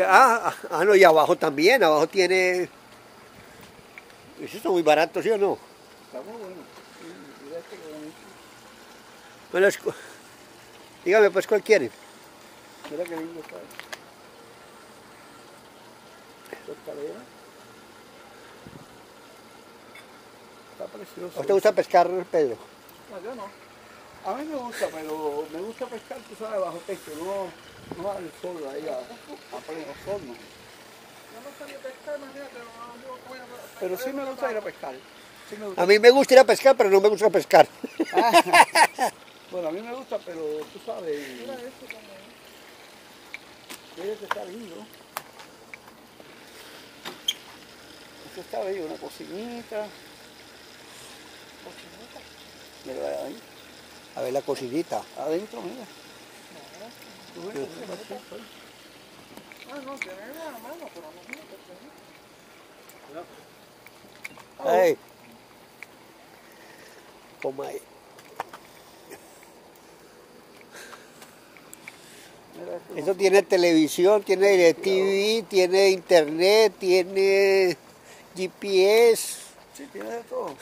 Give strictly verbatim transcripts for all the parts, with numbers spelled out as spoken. Ah, ah, no, y abajo también, abajo tiene... Eso está muy barato, ¿sí o no? Está muy bueno. Bueno, es... dígame pues cuál quiere. Mira que lindo está. Está precioso. ¿A usted gusta pescar, Pedro? No, yo no. A mí me gusta, pero me gusta pescar, tú sabes, bajo techo, no, no al sol, ahí a, a pleno sol, no. No me gusta ir a pescar, imagínate, no, no, pero sí me gusta ir a pescar. Sí me gusta. A mí me gusta ir a pescar, pero no me gusta pescar. Ah, bueno, a mí me gusta, pero tú sabes... Mira esto también. Mira que está lindo. Esto está bello, una cocinita. ¿Cocinita? ¿Verdad? Ahí. A ver la cocinita. Adentro, mira. No, no, no, no, no, no, no, ¡ay! Toma ahí. Esto tiene televisión, tiene T V, tiene internet, tiene G P S. Sí, tiene de todo.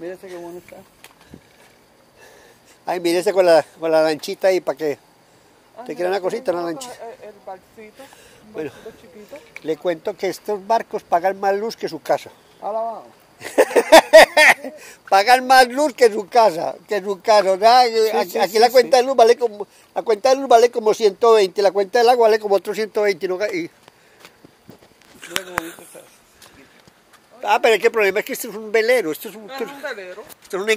Mira este que bueno está. Ay, mírese con la, con la lanchita ahí para que te quiera una cosita, una lanchita. El barcito, un bueno, chiquito. Le cuento que estos barcos pagan más luz que su casa. Alabado. Pagan más luz que su casa, que su casa. O sea, sí, aquí sí, aquí sí, la cuenta sí. de luz vale como, la cuenta de luz vale como ciento veinte, la cuenta del agua vale como otros ciento veinte. ¿No? Y... Ah, pero es que el problema es que esto es un velero, esto es un, esto es un velero. Esto es un